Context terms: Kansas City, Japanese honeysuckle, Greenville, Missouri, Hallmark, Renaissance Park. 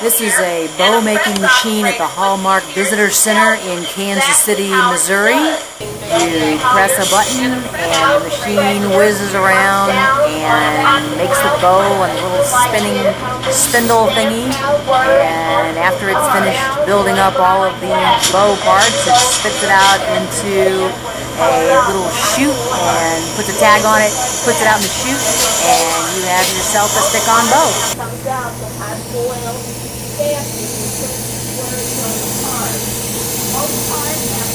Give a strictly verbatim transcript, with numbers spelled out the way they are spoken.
This is a bow making machine at the Hallmark Visitor Center in Kansas City, Missouri. You press a button and the machine whizzes around and makes the bow on the little spinning spindle thingy. And after it's finished building up all of the bow parts, it spits it out into a little chute and puts a tag on it, puts it out in the chute, and you have yourself a stick-on bow.